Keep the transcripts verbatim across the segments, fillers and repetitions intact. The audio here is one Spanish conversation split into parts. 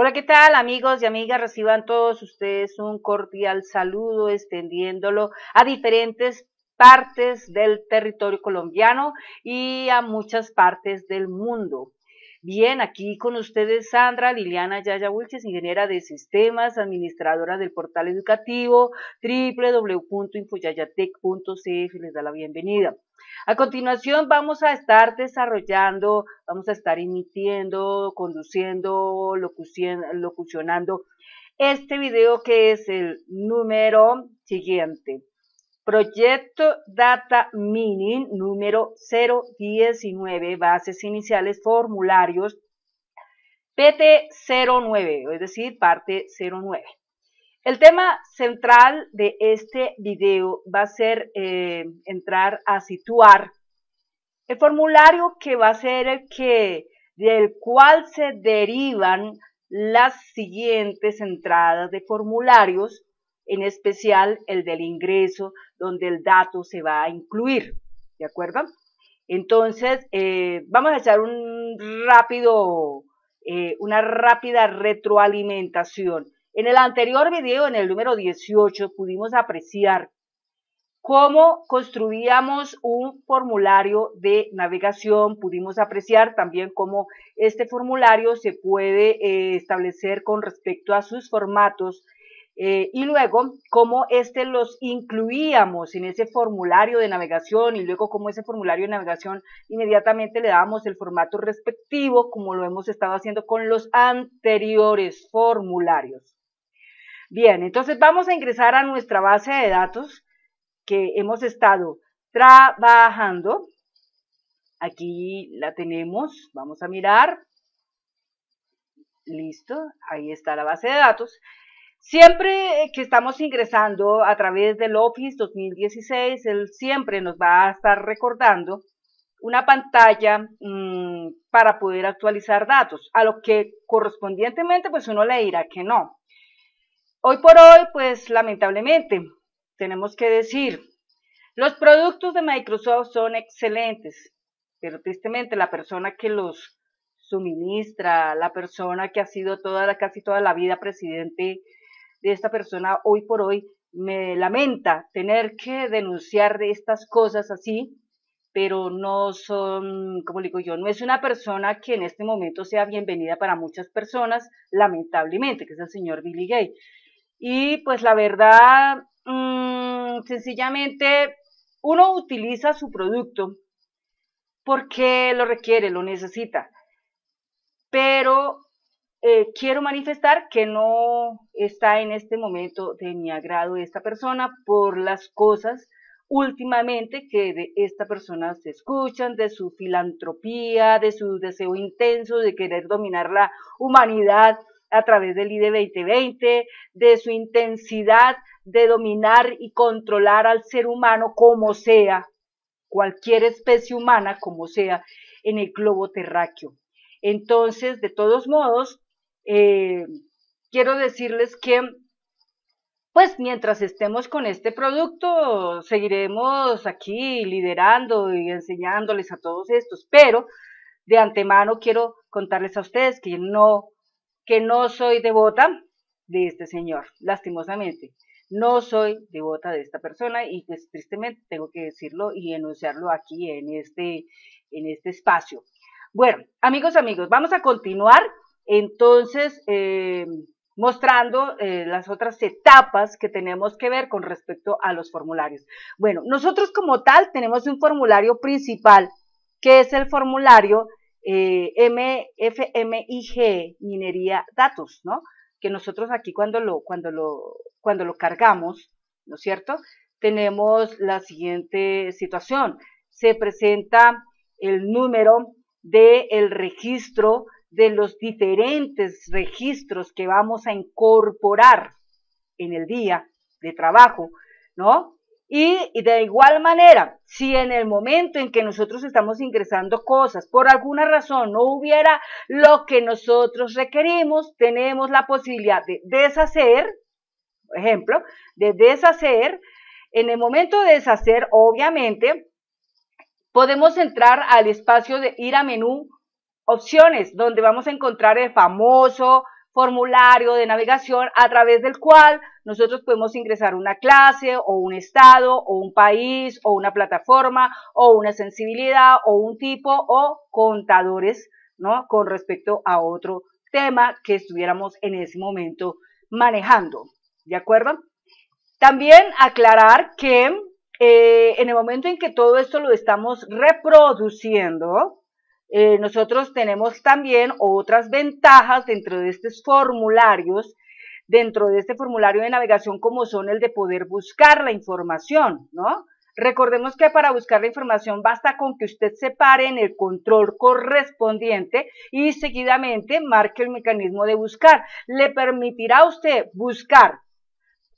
Hola, ¿qué tal, amigos y amigas? Reciban todos ustedes un cordial saludo, extendiéndolo a diferentes partes del territorio colombiano y a muchas partes del mundo. Bien, aquí con ustedes Sandra Liliana Yaya Wilches, ingeniera de sistemas, administradora del portal educativo doble u doble u doble u punto info yayatec punto c f, les da la bienvenida. A continuación vamos a estar desarrollando, vamos a estar emitiendo, conduciendo, locucionando este video que es el número siguiente. Proyecto Data Mining número cero diecinueve, bases iniciales, formularios, P T cero nueve, es decir, parte cero nueve. El tema central de este video va a ser eh, entrar a situar el formulario que va a ser el que, del cual se derivan las siguientes entradas de formularios, en especial el del ingreso, donde el dato se va a incluir, ¿de acuerdo? Entonces, eh, vamos a echar un rápido, eh, una rápida retroalimentación. En el anterior video, en el número dieciocho, pudimos apreciar cómo construíamos un formulario de navegación, pudimos apreciar también cómo este formulario se puede eh, establecer con respecto a sus formatos eh, y luego cómo este los incluíamos en ese formulario de navegación y luego cómo ese formulario de navegación inmediatamente le dábamos el formato respectivo, como lo hemos estado haciendo con los anteriores formularios. Bien, entonces vamos a ingresar a nuestra base de datos que hemos estado trabajando. Aquí la tenemos, vamos a mirar. Listo, ahí está la base de datos. Siempre que estamos ingresando a través del Office dos mil dieciséis, él siempre nos va a estar recordando una pantalla mmm, para poder actualizar datos, a lo que correspondientemente pues uno le dirá que no. Hoy por hoy, pues lamentablemente, tenemos que decir, los productos de Microsoft son excelentes, pero tristemente la persona que los suministra, la persona que ha sido toda, casi toda la vida presidente de esta persona, hoy por hoy me lamenta tener que denunciar de estas cosas así, pero no son, como digo yo, no es una persona que en este momento sea bienvenida para muchas personas, lamentablemente, que es el señor Bill Gates. Y pues la verdad, mmm, sencillamente, uno utiliza su producto porque lo requiere, lo necesita. Pero eh, quiero manifestar que no está en este momento de mi agrado esta persona por las cosas últimamente que de esta persona se escuchan, de su filantropía, de su deseo intenso de querer dominar la humanidad a través del I D veinte veinte, de su intensidad de dominar y controlar al ser humano como sea, cualquier especie humana como sea, en el globo terráqueo. Entonces, de todos modos, eh, quiero decirles que, pues, mientras estemos con este producto, seguiremos aquí liderando y enseñándoles a todos estos, pero de antemano quiero contarles a ustedes que no... que no soy devota de este señor, lastimosamente. No soy devota de esta persona y pues tristemente tengo que decirlo y enunciarlo aquí en este, en este espacio. Bueno, amigos, amigos, vamos a continuar entonces eh, mostrando eh, las otras etapas que tenemos que ver con respecto a los formularios. Bueno, nosotros como tal tenemos un formulario principal que es el formulario Eh, F M I G, minería datos, ¿no? Que nosotros aquí cuando lo, cuando lo, cuando lo cargamos, ¿no es cierto? Tenemos la siguiente situación. Se presenta el número del registro de los diferentes registros que vamos a incorporar en el día de trabajo, ¿no? Y de igual manera, si en el momento en que nosotros estamos ingresando cosas, por alguna razón no hubiera lo que nosotros requerimos, tenemos la posibilidad de deshacer, por ejemplo, de deshacer. En el momento de deshacer, obviamente, podemos entrar al espacio de ir a menú opciones, donde vamos a encontrar el famoso formulario de navegación a través del cual nosotros podemos ingresar una clase o un estado o un país o una plataforma o una sensibilidad o un tipo o contadores, ¿no? Con respecto a otro tema que estuviéramos en ese momento manejando, ¿de acuerdo? También aclarar que eh, en el momento en que todo esto lo estamos reproduciendo, eh, nosotros tenemos también otras ventajas dentro de estos formularios, dentro de este formulario de navegación, como son el de poder buscar la información, ¿no? Recordemos que para buscar la información basta con que usted se pare en el control correspondiente y seguidamente marque el mecanismo de buscar. Le permitirá a usted buscar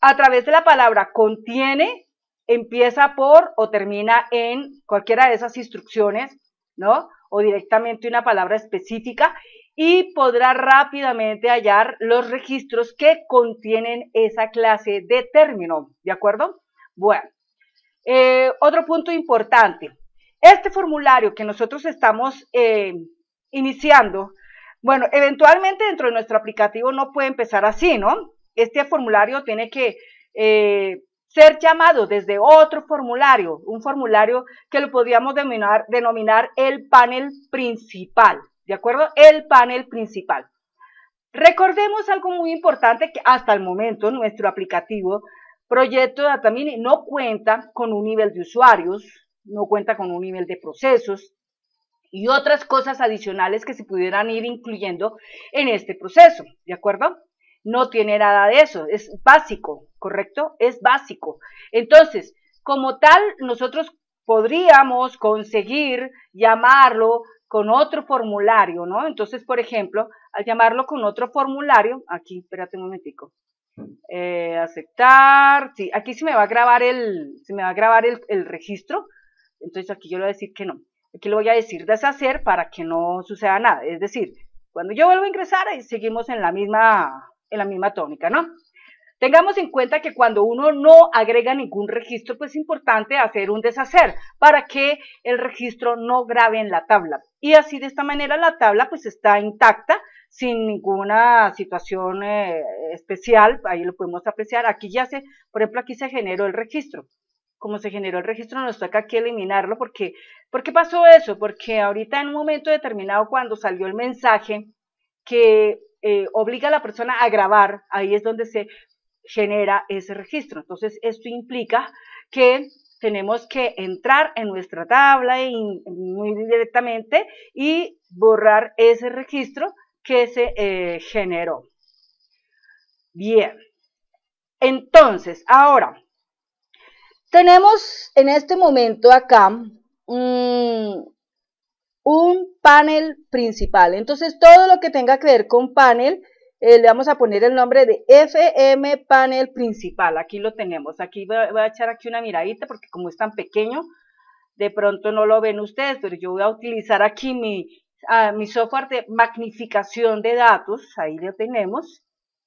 a través de la palabra contiene, empieza por o termina en cualquiera de esas instrucciones, ¿no? O directamente una palabra específica, y podrá rápidamente hallar los registros que contienen esa clase de término, ¿de acuerdo? Bueno. Eh, otro punto importante, este formulario que nosotros estamos eh, iniciando, bueno, eventualmente dentro de nuestro aplicativo no puede empezar así, ¿no? Este formulario tiene que eh, ser llamado desde otro formulario, un formulario que lo podríamos denominar, denominar el panel principal, ¿de acuerdo? El panel principal. Recordemos algo muy importante, que hasta el momento nuestro aplicativo Proyecto Data Mining no cuenta con un nivel de usuarios, no cuenta con un nivel de procesos y otras cosas adicionales que se pudieran ir incluyendo en este proceso, ¿de acuerdo? No tiene nada de eso, es básico, ¿correcto? Es básico. Entonces, como tal, nosotros podríamos conseguir llamarlo con otro formulario, ¿no? Entonces, por ejemplo, al llamarlo con otro formulario, aquí, espérate un momentico, Eh, aceptar, sí, aquí se me va a grabar el, se me va a grabar el, el registro, entonces aquí yo le voy a decir que no, aquí le voy a decir deshacer para que no suceda nada, es decir, cuando yo vuelvo a ingresar, ahí seguimos en la misma, en la misma tónica, ¿no? Tengamos en cuenta que cuando uno no agrega ningún registro, pues es importante hacer un deshacer para que el registro no grabe en la tabla, y así de esta manera la tabla pues está intacta, sin ninguna situación eh, especial, ahí lo podemos apreciar, aquí ya se, por ejemplo, aquí se generó el registro, como se generó el registro nos toca aquí eliminarlo, porque, ¿por qué pasó eso? Porque ahorita en un momento determinado cuando salió el mensaje que eh, obliga a la persona a grabar, ahí es donde se genera ese registro, entonces esto implica que tenemos que entrar en nuestra tabla y, muy directamente y borrar ese registro que se eh, generó. Bien, entonces, ahora, tenemos en este momento acá mmm, un panel principal, entonces todo lo que tenga que ver con panel, eh, le vamos a poner el nombre de F M panel principal, aquí lo tenemos, aquí voy a, voy a echar aquí una miradita porque como es tan pequeño, de pronto no lo ven ustedes, pero yo voy a utilizar aquí mi A mi software de magnificación de datos, ahí lo tenemos.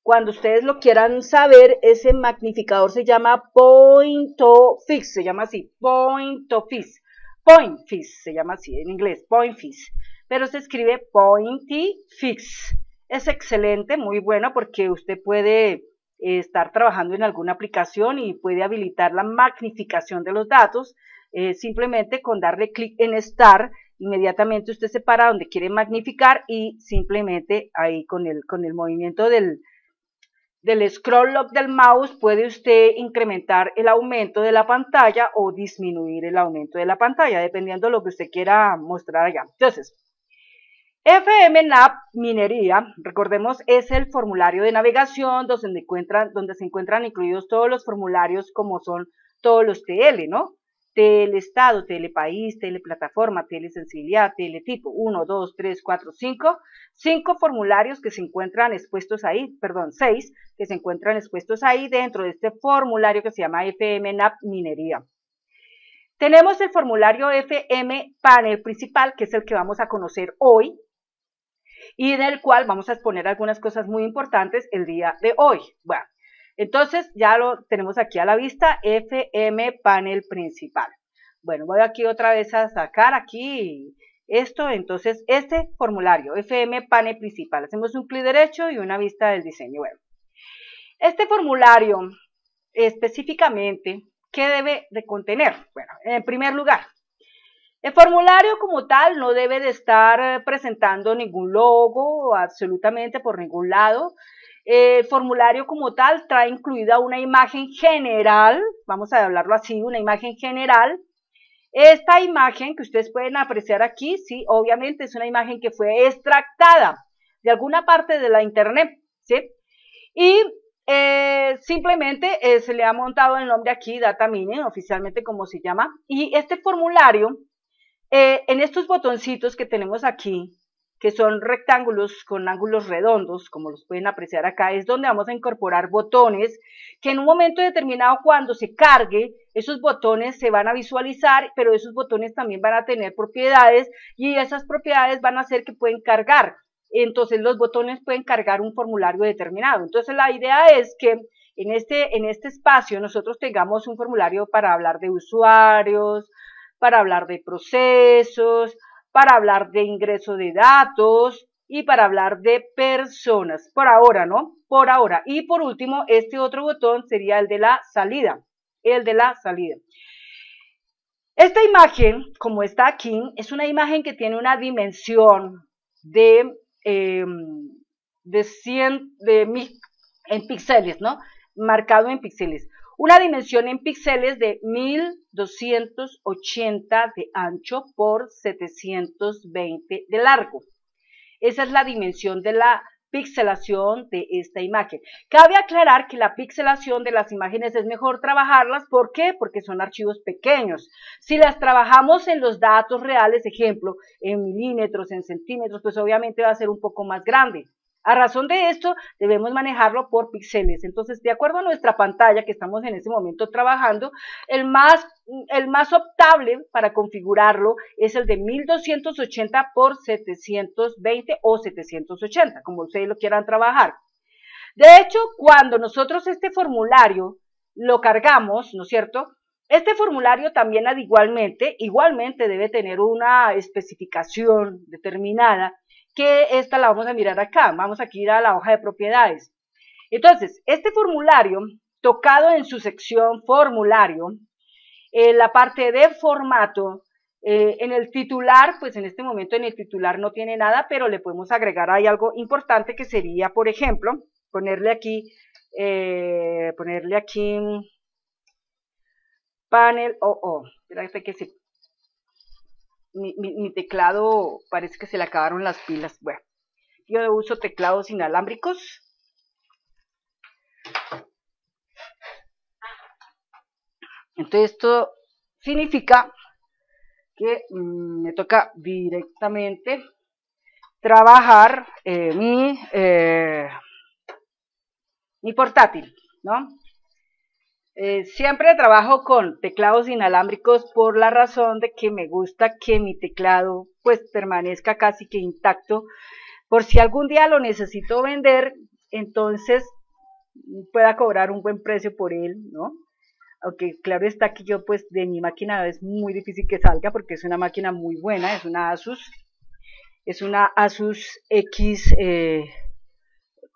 Cuando ustedes lo quieran saber, ese magnificador se llama Pointofix, se llama así, Pointofix, Pointofix, se llama así en inglés, Pointofix, pero se escribe Pointofix. Es excelente, muy bueno, porque usted puede estar trabajando en alguna aplicación y puede habilitar la magnificación de los datos, eh, simplemente con darle clic en Start. Inmediatamente usted se para donde quiere magnificar y simplemente ahí con el, con el movimiento del, del scroll up del mouse puede usted incrementar el aumento de la pantalla o disminuir el aumento de la pantalla, dependiendo de lo que usted quiera mostrar allá. Entonces, F M N A P minería, recordemos, es el formulario de navegación donde se encuentran, donde se encuentran incluidos todos los formularios como son todos los T L, ¿no? T L estado, T L país, T L plataforma, T L sensibilidad, T L tipo, uno, dos, tres, cuatro, cinco, cinco formularios que se encuentran expuestos ahí, perdón, seis que se encuentran expuestos ahí dentro de este formulario que se llama F M N A P minería. Tenemos el formulario F M panel principal, que es el que vamos a conocer hoy, y en el cual vamos a exponer algunas cosas muy importantes el día de hoy. Bueno. Entonces, ya lo tenemos aquí a la vista, F M panel principal. Bueno, voy aquí otra vez a sacar aquí esto, entonces este formulario, F M panel principal, hacemos un clic derecho y una vista del diseño web. Este formulario específicamente, ¿qué debe de contener? Bueno, en primer lugar, el formulario como tal no debe de estar presentando ningún logo, absolutamente por ningún lado. El formulario como tal trae incluida una imagen general, vamos a hablarlo así, una imagen general. Esta imagen que ustedes pueden apreciar aquí, sí, obviamente es una imagen que fue extractada de alguna parte de la internet, ¿sí? Y eh, simplemente eh, se le ha montado el nombre aquí, Data Mining, oficialmente como se llama. Y este formulario, eh, en estos botoncitos que tenemos aquí, que son rectángulos con ángulos redondos, como los pueden apreciar acá, es donde vamos a incorporar botones que en un momento determinado, cuando se cargue, esos botones se van a visualizar, pero esos botones también van a tener propiedades y esas propiedades van a hacer que pueden cargar. Entonces, los botones pueden cargar un formulario determinado. Entonces, la idea es que en este, en este espacio nosotros tengamos un formulario para hablar de usuarios, para hablar de procesos, para hablar de ingreso de datos y para hablar de personas, por ahora, ¿no? Por ahora. Y por último, este otro botón sería el de la salida, el de la salida. Esta imagen, como está aquí, es una imagen que tiene una dimensión de, eh, de, cien, de mil, en píxeles, ¿no? Marcado en píxeles. Una dimensión en píxeles de mil doscientos ochenta de ancho por setecientos veinte de largo. Esa es la dimensión de la pixelación de esta imagen. Cabe aclarar que la pixelación de las imágenes es mejor trabajarlas. ¿Por qué? Porque son archivos pequeños. Si las trabajamos en los datos reales, ejemplo, en milímetros, en centímetros, pues obviamente va a ser un poco más grande. A razón de esto, debemos manejarlo por píxeles. Entonces, de acuerdo a nuestra pantalla que estamos en este momento trabajando, el más, el más optable para configurarlo es el de mil doscientos ochenta por setecientos veinte o setecientos ochenta, como ustedes lo quieran trabajar. De hecho, cuando nosotros este formulario lo cargamos, ¿no es cierto?, este formulario también igualmente, igualmente debe tener una especificación determinada, que esta la vamos a mirar acá, vamos aquí a ir a la hoja de propiedades. Entonces, este formulario, tocado en su sección formulario, en la parte de formato, eh, en el titular, pues en este momento en el titular no tiene nada, pero le podemos agregar ahí algo importante que sería, por ejemplo, ponerle aquí, eh, ponerle aquí, panel, oh, oh, espérate que se... Mi, mi, mi teclado parece que se le acabaron las pilas. Bueno, yo uso teclados inalámbricos. Entonces esto significa que mmm, me toca directamente trabajar eh, mi, eh, mi portátil, ¿no? Eh, siempre trabajo con teclados inalámbricos por la razón de que me gusta que mi teclado pues permanezca casi que intacto por si algún día lo necesito vender, entonces pueda cobrar un buen precio por él, ¿no? Aunque claro está que yo pues de mi máquina es muy difícil que salga porque es una máquina muy buena, es una ASUS, es una ASUS X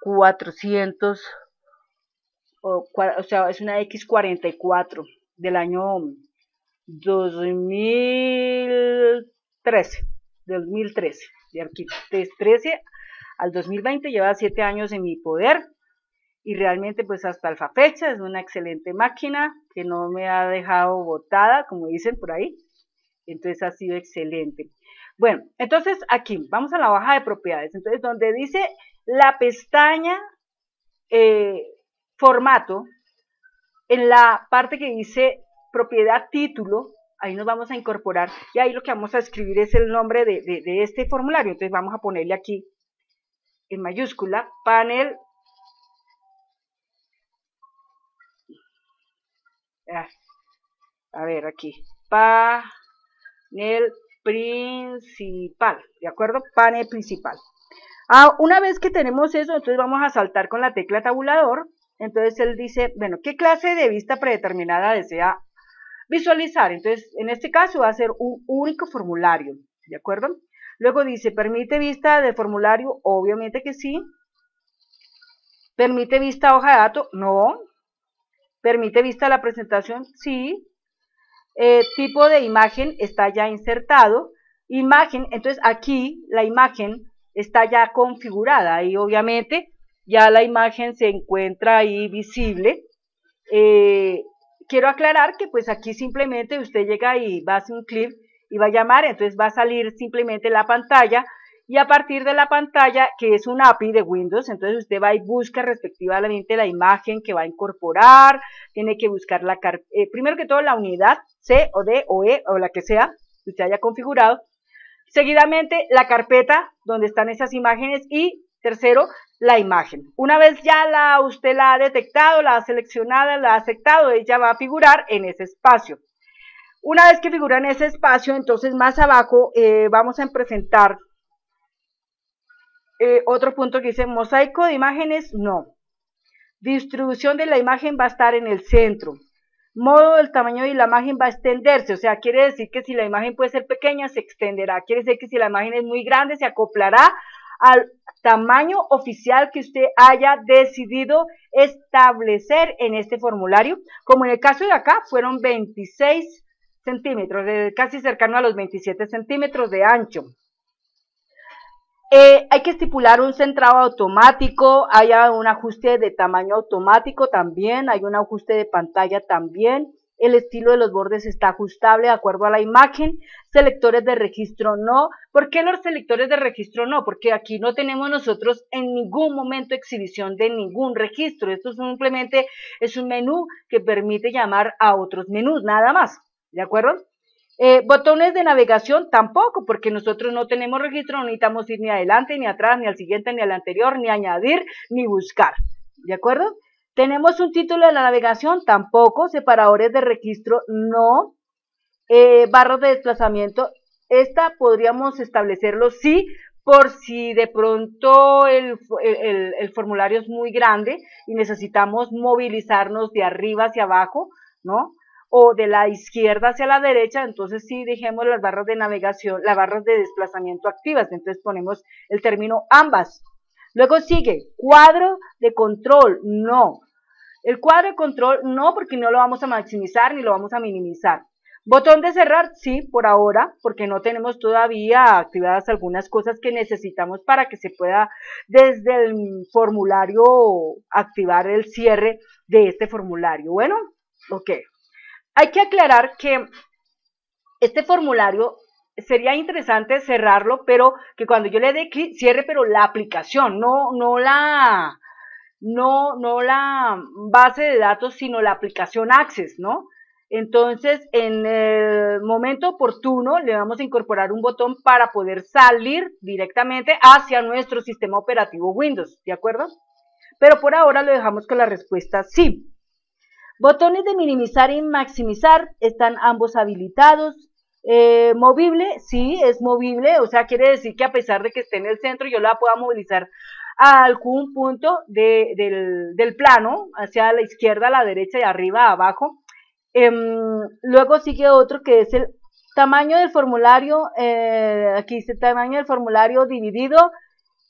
cuatrocientos. O, o sea, es una X cuarenta y cuatro del año dos mil trece, dos mil trece, de aquí, desde trece al dos mil veinte, lleva siete años en mi poder, y realmente pues hasta la fecha es una excelente máquina, que no me ha dejado botada, como dicen por ahí, entonces ha sido excelente. Bueno, entonces aquí, vamos a la hoja de propiedades, entonces donde dice la pestaña, eh, formato, en la parte que dice propiedad título, ahí nos vamos a incorporar, y ahí lo que vamos a escribir es el nombre de, de, de este formulario, entonces vamos a ponerle aquí, en mayúscula, panel, a ver aquí, panel principal, ¿de acuerdo? Panel principal. Ah, una vez que tenemos eso, entonces vamos a saltar con la tecla tabulador. Entonces él dice, bueno, ¿qué clase de vista predeterminada desea visualizar? Entonces, en este caso va a ser un único formulario. ¿de acuerdo? Luego dice, ¿permite vista de formulario? Obviamente que sí. ¿Permite vista a hoja de datos? No. ¿Permite vista a la presentación? Sí. Eh, tipo de imagen está ya insertado. Imagen, entonces aquí la imagen está ya configurada y obviamente ya la imagen se encuentra ahí visible. Eh, quiero aclarar que pues aquí simplemente usted llega y va a hacer un clic y va a llamar, entonces va a salir simplemente la pantalla y a partir de la pantalla, que es un A P I de Windows, entonces usted va y busca respectivamente la imagen que va a incorporar, tiene que buscar la car eh, primero que todo la unidad C o D o E o la que sea que usted haya configurado, seguidamente la carpeta donde están esas imágenes y tercero, la imagen. Una vez ya la, usted la ha detectado, la ha seleccionado, la ha aceptado, ella va a figurar en ese espacio. Una vez que figura en ese espacio, entonces más abajo eh, vamos a presentar eh, otro punto que dice mosaico de imágenes, no. Distribución de la imagen va a estar en el centro. Modo del tamaño de la imagen va a extenderse, o sea, quiere decir que si la imagen puede ser pequeña, se extenderá. Quiere decir que si la imagen es muy grande, se acoplará al tamaño oficial que usted haya decidido establecer en este formulario, como en el caso de acá fueron veintiséis centímetros, casi cercano a los veintisiete centímetros de ancho. Eh, hay que estipular un centrado automático, hay un ajuste de tamaño automático también, hay un ajuste de pantalla también, el estilo de los bordes está ajustable de acuerdo a la imagen, selectores de registro no. ¿Por qué los selectores de registro no? Porque aquí no tenemos nosotros en ningún momento exhibición de ningún registro, esto simplemente es un menú que permite llamar a otros menús, nada más, ¿de acuerdo? Eh, botones de navegación tampoco, porque nosotros no tenemos registro, no necesitamos ir ni adelante, ni atrás, ni al siguiente, ni al anterior, ni añadir, ni buscar, ¿de acuerdo? Tenemos un título de la navegación, tampoco, separadores de registro, no, eh, barras de desplazamiento, esta podríamos establecerlo sí, por si de pronto el, el, el formulario es muy grande y necesitamos movilizarnos de arriba hacia abajo, ¿no? O de la izquierda hacia la derecha, entonces sí dejemos las barras de navegación, las barras de desplazamiento activas, entonces ponemos el término ambas. Luego sigue, cuadro de control, no. El cuadro de control no, porque no lo vamos a maximizar ni lo vamos a minimizar. Botón de cerrar, sí, por ahora, porque no tenemos todavía activadas algunas cosas que necesitamos para que se pueda desde el formulario activar el cierre de este formulario. Bueno, ok. Hay que aclarar que este formulario sería interesante cerrarlo, pero que cuando yo le dé clic, cierre, pero la aplicación, no, no la... no no la base de datos, sino la aplicación Access, ¿no? Entonces, en el momento oportuno, le vamos a incorporar un botón para poder salir directamente hacia nuestro sistema operativo Windows, ¿de acuerdo? Pero por ahora lo dejamos con la respuesta sí. Botones de minimizar y maximizar, están ambos habilitados. Eh, movible, sí, es movible, o sea, quiere decir que a pesar de que esté en el centro, yo la pueda movilizar a algún punto de, del, del plano, hacia la izquierda, a la derecha, y arriba, abajo. Eh, luego sigue otro que es el tamaño del formulario, eh, aquí dice tamaño del formulario dividido,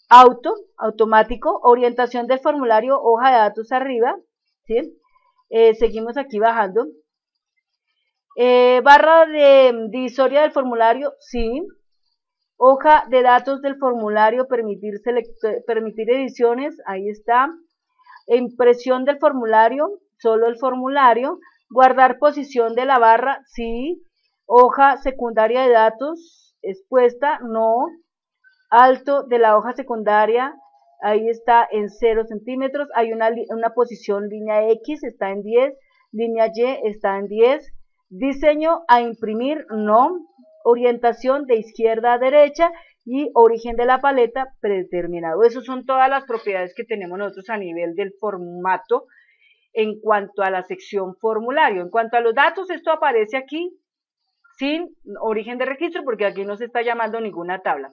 auto, automático, orientación del formulario, hoja de datos arriba, ¿sí? Eh, seguimos aquí bajando. Eh, barra de divisoria del formulario, sí. Hoja de datos del formulario, permitir, permitir ediciones, ahí está. Impresión del formulario, solo el formulario. Guardar posición de la barra, sí. Hoja secundaria de datos, expuesta, no. Alto de la hoja secundaria, ahí está en cero centímetros. Hay una, una posición línea X, está en diez. Línea Y está en diez. Diseño a imprimir, no. Orientación de izquierda a derecha y origen de la paleta predeterminado. Esas son todas las propiedades que tenemos nosotros a nivel del formato en cuanto a la sección formulario. En cuanto a los datos, esto aparece aquí sin origen de registro porque aquí no se está llamando ninguna tabla.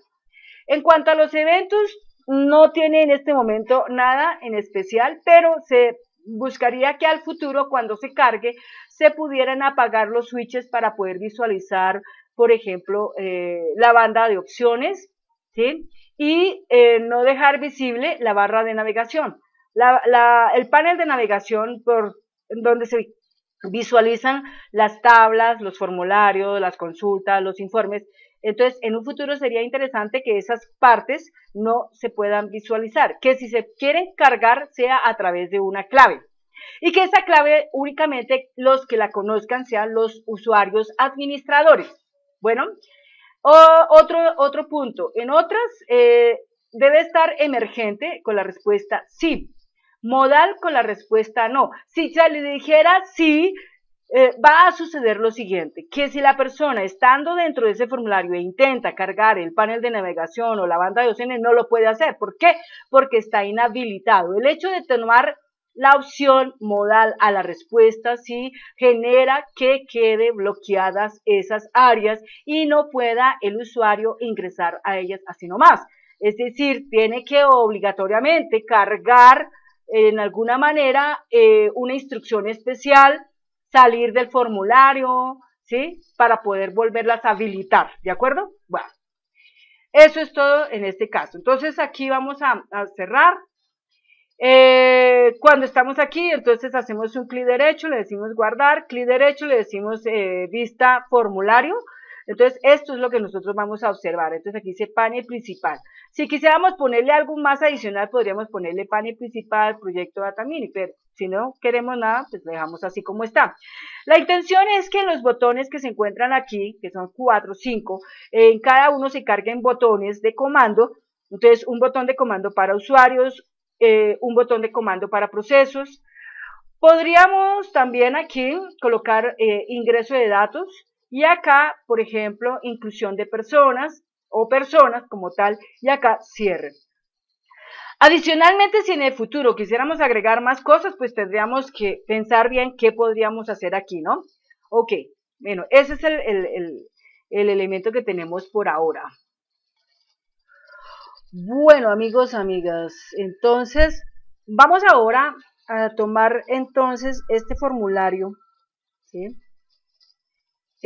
En cuanto a los eventos, no tiene en este momento nada en especial, pero se buscaría que al futuro, cuando se cargue, se pudieran apagar los switches para poder visualizar por ejemplo, eh, la banda de opciones, ¿sí? Y eh, no dejar visible la barra de navegación. La, la, el panel de navegación, por donde se visualizan las tablas, los formularios, las consultas, los informes. Entonces, en un futuro sería interesante que esas partes no se puedan visualizar, que si se quieren cargar sea a través de una clave. Y que esa clave únicamente los que la conozcan sean los usuarios administradores. Bueno, o, otro, otro punto. En otras, eh, debe estar emergente con la respuesta sí, modal con la respuesta no. Si se le dijera sí, eh, va a suceder lo siguiente, que si la persona estando dentro de ese formulario e intenta cargar el panel de navegación o la banda de opciones, no lo puede hacer. ¿Por qué? Porque está inhabilitado. El hecho de tomar la opción modal a la respuesta sí genera que quede bloqueadas esas áreas y no pueda el usuario ingresar a ellas así nomás. Es decir, tiene que obligatoriamente cargar eh, en alguna manera eh, una instrucción especial, salir del formulario, ¿sí? Para poder volverlas a habilitar, ¿de acuerdo? Bueno, eso es todo en este caso. Entonces, aquí vamos a, a cerrar. Eh, cuando estamos aquí, entonces hacemos un clic derecho, le decimos guardar, clic derecho, le decimos eh, vista formulario. Entonces, esto es lo que nosotros vamos a observar. Entonces, aquí dice panel principal. Si quisiéramos ponerle algo más adicional, podríamos ponerle panel principal, proyecto Data Mining, pero si no queremos nada, pues lo dejamos así como está. La intención es que los botones que se encuentran aquí, que son cuatro, cinco, en cada uno se carguen botones de comando. Entonces, un botón de comando para usuarios, eh, un botón de comando para procesos. Podríamos también aquí colocar eh, ingreso de datos. Y acá, por ejemplo, inclusión de personas o personas como tal, y acá cierre. Adicionalmente, si en el futuro quisiéramos agregar más cosas, pues tendríamos que pensar bien qué podríamos hacer aquí, ¿no? Ok, bueno, ese es el, el, el, el elemento que tenemos por ahora. Bueno, amigos, amigas, entonces, vamos ahora a tomar entonces este formulario, ¿sí?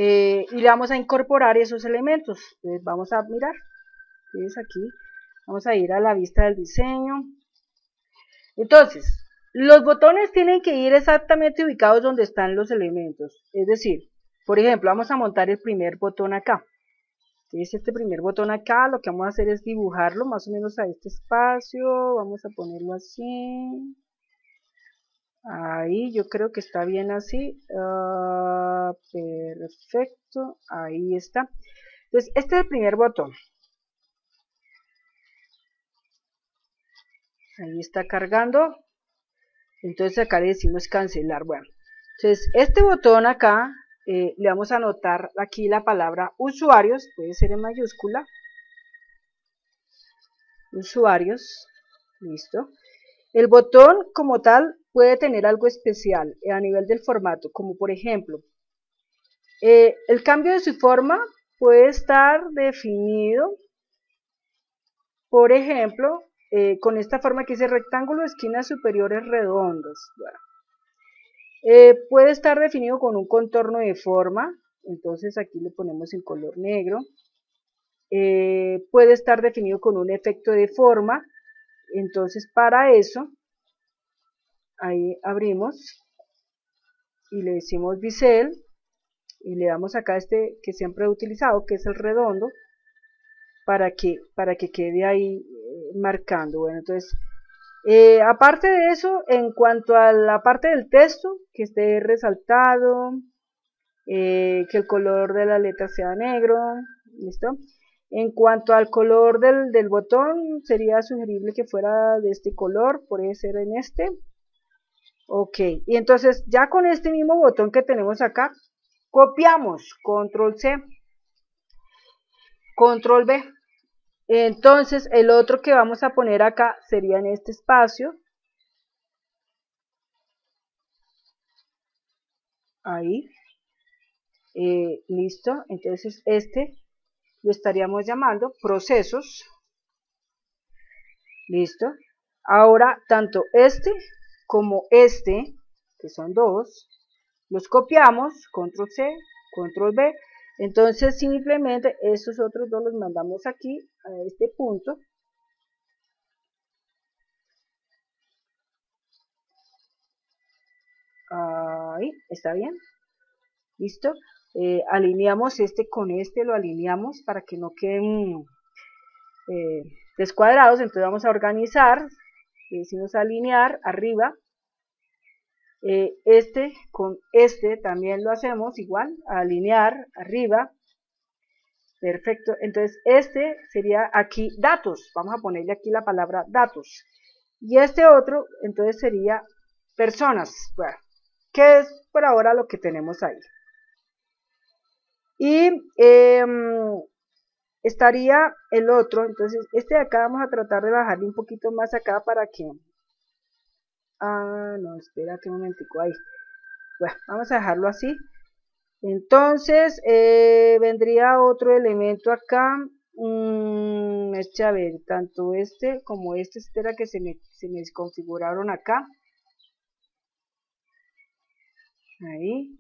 Eh, y le vamos a incorporar esos elementos. Entonces vamos a mirar, es aquí, vamos a ir a la vista del diseño. Entonces, los botones tienen que ir exactamente ubicados donde están los elementos, es decir, por ejemplo, vamos a montar el primer botón acá. Entonces, este primer botón acá, lo que vamos a hacer es dibujarlo más o menos a este espacio, vamos a ponerlo así. Ahí yo creo que está bien así, uh, perfecto, ahí está. Entonces, este es el primer botón. Ahí está cargando. Entonces acá le decimos cancelar. Bueno, entonces este botón acá, eh, le vamos a anotar aquí la palabra usuarios, puede ser en mayúscula. Usuarios, listo. El botón como tal puede tener algo especial a nivel del formato, como por ejemplo, eh, el cambio de su forma puede estar definido, por ejemplo, eh, con esta forma que dice rectángulo, esquinas superiores redondas. Bueno, eh, puede estar definido con un contorno de forma, entonces aquí le ponemos en color negro. Eh, puede estar definido con un efecto de forma, entonces para eso, ahí abrimos y le decimos bisel y le damos acá este que siempre he utilizado, que es el redondo, para que, para que quede ahí marcando. Bueno, entonces, eh, aparte de eso, en cuanto a la parte del texto, que esté resaltado, eh, que el color de la letra sea negro, ¿listo? En cuanto al color del, del botón, sería sugerible que fuera de este color, puede ser en este. Ok, y entonces ya con este mismo botón que tenemos acá, copiamos, control ce, control ve. Entonces el otro que vamos a poner acá sería en este espacio. Ahí. Eh, listo, entonces este lo estaríamos llamando procesos. Listo. Ahora tanto este como este, que son dos, los copiamos, control ce, control ve, Entonces simplemente estos otros dos los mandamos aquí a este punto. Ahí, ¿está bien? ¿Listo? Eh, alineamos este con este, lo alineamos para que no queden eh, descuadrados. Entonces vamos a organizar, le decimos alinear arriba. Eh, este con este también lo hacemos igual, alinear arriba. Perfecto. Entonces este sería aquí datos, vamos a ponerle aquí la palabra datos. Y este otro entonces sería personas, bueno, que es por ahora lo que tenemos ahí. Y eh, estaría el otro, entonces este de acá vamos a tratar de bajarle un poquito más acá para que... Ah, no, espérate un momentico ahí. Bueno, vamos a dejarlo así. Entonces eh, vendría otro elemento acá. Mm, a ver, tanto este como este, espera que se me, se me desconfiguraron acá. Ahí.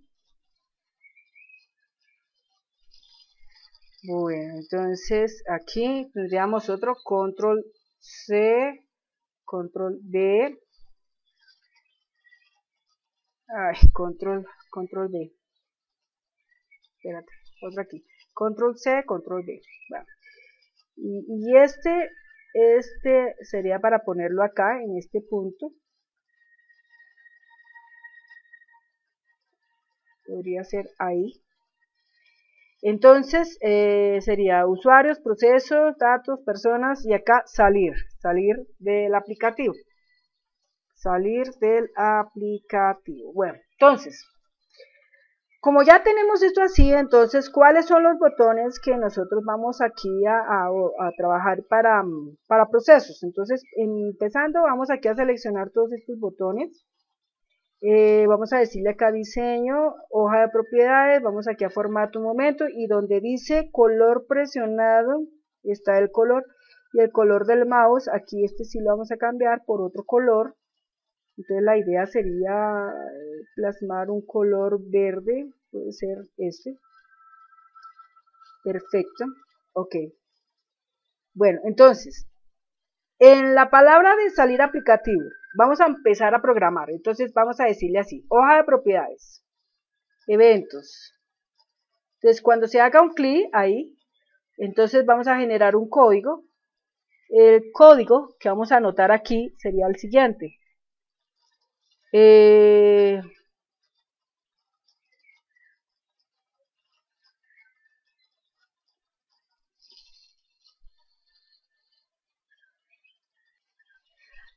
Bueno, entonces aquí tendríamos otro control C, control D, ay, control, control D, espérate, otro aquí, control C, control D, vale. y, y este, este sería para ponerlo acá en este punto, podría ser ahí. Entonces eh, sería usuarios, procesos, datos, personas y acá salir, salir del aplicativo, salir del aplicativo. Bueno, entonces, como ya tenemos esto así, entonces, ¿cuáles son los botones que nosotros vamos aquí a, a, a trabajar para, para procesos? Entonces, empezando, vamos aquí a seleccionar todos estos botones. Eh, vamos a decirle acá diseño, hoja de propiedades, vamos aquí a formato un momento y donde dice color presionado está el color y el color del mouse, aquí este sí lo vamos a cambiar por otro color. Entonces la idea sería plasmar un color verde, puede ser este. Perfecto, ok. Bueno, entonces en la palabra de salir aplicativo vamos a empezar a programar, entonces vamos a decirle así, hoja de propiedades, eventos. Entonces cuando se haga un clic ahí, entonces vamos a generar un código. El código que vamos a anotar aquí sería el siguiente. Eh,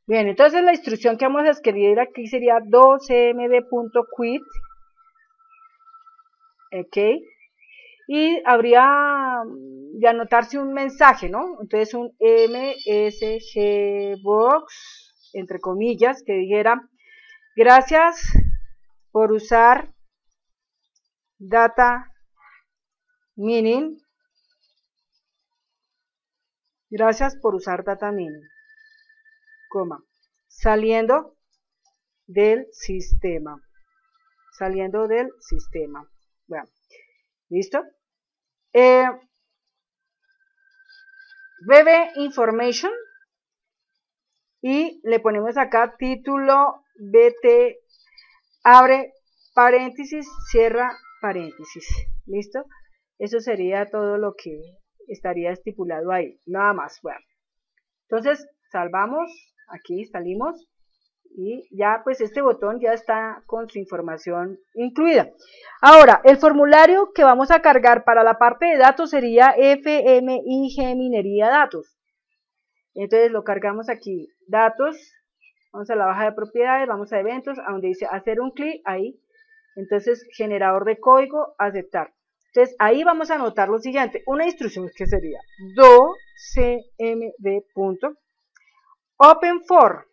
Bien, entonces la instrucción que vamos a escribir aquí sería docmd.quit, ok, y habría de anotarse un mensaje, ¿no? Entonces un msgbox, entre comillas, que dijera, gracias por usar Data Mining, gracias por usar Data Mining. Coma, saliendo del sistema, saliendo del sistema, bueno, ¿listo? Eh, breve information, y le ponemos acá título, B T, abre paréntesis, cierra paréntesis, ¿listo? Eso sería todo lo que estaría estipulado ahí, nada más, bueno, entonces salvamos. Aquí salimos y ya pues este botón ya está con su información incluida. Ahora, el formulario que vamos a cargar para la parte de datos sería F M I G minería datos. Entonces lo cargamos aquí, datos, vamos a la hoja de propiedades, vamos a eventos, a donde dice hacer un clic, ahí. Entonces generador de código, aceptar. Entonces ahí vamos a anotar lo siguiente, una instrucción que sería docmd. Openform,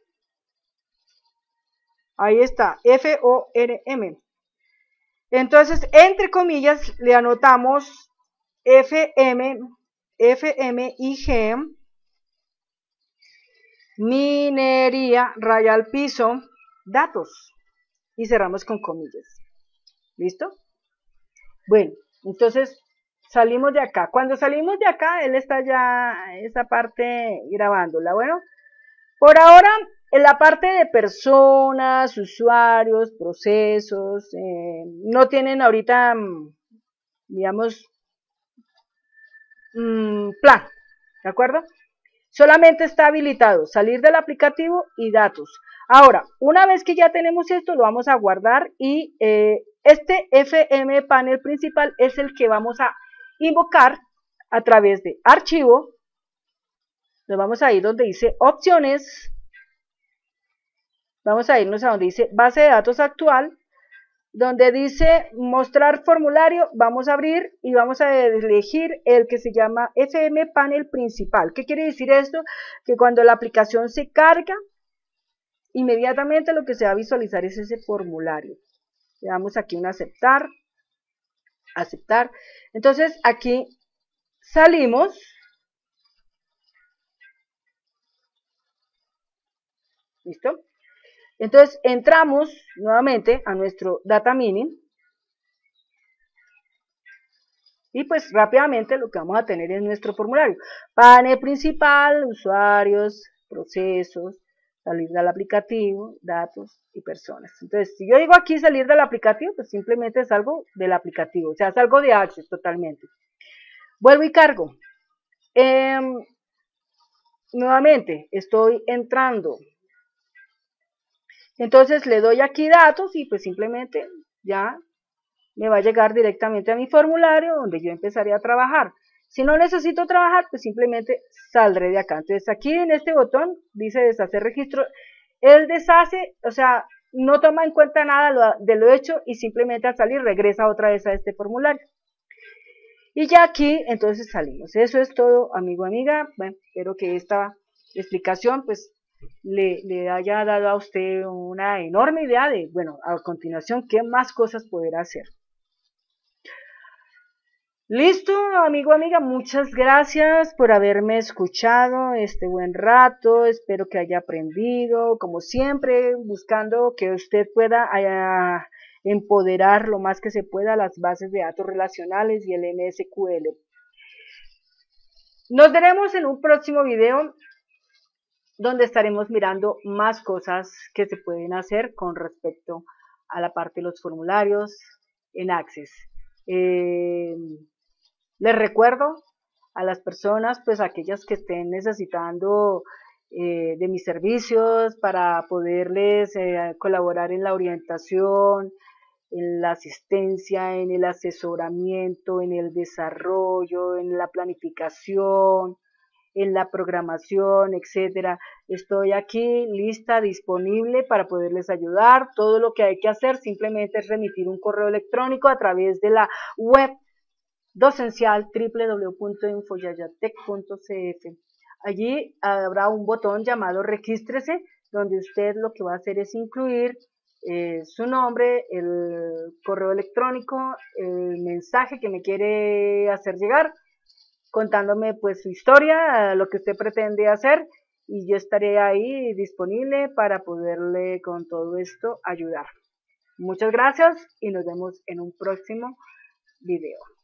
ahí está, F O R M, entonces entre comillas le anotamos F M, F M I G, minería, raya al piso, datos, y cerramos con comillas, ¿listo? Bueno, entonces salimos de acá. Cuando salimos de acá, él está ya esa parte grabándola. Bueno, por ahora, en la parte de personas, usuarios, procesos, eh, no tienen ahorita, digamos, mmm, plan, ¿de acuerdo? Solamente está habilitado salir del aplicativo y datos. Ahora, una vez que ya tenemos esto, lo vamos a guardar y eh, este F M panel principal es el que vamos a invocar a través de archivo. Nos vamos a ir donde dice opciones. Vamos a irnos a donde dice base de datos actual. Donde dice mostrar formulario, vamos a abrir y vamos a elegir el que se llama F M panel principal. ¿Qué quiere decir esto? Que cuando la aplicación se carga, inmediatamente lo que se va a visualizar es ese formulario. Le damos aquí un aceptar, aceptar. Entonces aquí salimos. ¿Listo? Entonces entramos nuevamente a nuestro Data Mining. Y pues rápidamente lo que vamos a tener es nuestro formulario. Panel principal, usuarios, procesos, salir del aplicativo, datos y personas. Entonces, si yo digo aquí salir del aplicativo, pues simplemente salgo del aplicativo, o sea, salgo de Access totalmente. Vuelvo y cargo. Eh, nuevamente, estoy entrando. Entonces, le doy aquí datos y pues simplemente ya me va a llegar directamente a mi formulario donde yo empezaré a trabajar. Si no necesito trabajar, pues simplemente saldré de acá. Entonces aquí en este botón dice deshacer registro. Él deshace, o sea, no toma en cuenta nada de lo hecho y simplemente al salir regresa otra vez a este formulario. Y ya aquí entonces salimos. Eso es todo, amigo, amiga. Bueno, espero que esta explicación pues le, le haya dado a usted una enorme idea de, bueno, a continuación, qué más cosas poder hacer. Listo, amigo, amiga, muchas gracias por haberme escuchado este buen rato, espero que haya aprendido, como siempre, buscando que usted pueda haya, empoderar lo más que se pueda las bases de datos relacionales y el M S Q L. Nos veremos en un próximo video donde estaremos mirando más cosas que se pueden hacer con respecto a la parte de los formularios en Access. Eh, Les recuerdo a las personas, pues aquellas que estén necesitando eh, de mis servicios para poderles eh, colaborar en la orientación, en la asistencia, en el asesoramiento, en el desarrollo, en la planificación, en la programación, etcétera. Estoy aquí lista, disponible para poderles ayudar. Todo lo que hay que hacer simplemente es remitir un correo electrónico a través de la web docencial doble u doble u doble u punto infoyayatec punto c f. Allí habrá un botón llamado regístrese, donde usted lo que va a hacer es incluir eh, su nombre, el correo electrónico, el mensaje que me quiere hacer llegar, contándome pues su historia, lo que usted pretende hacer, y yo estaré ahí disponible para poderle con todo esto ayudar. Muchas gracias y nos vemos en un próximo video.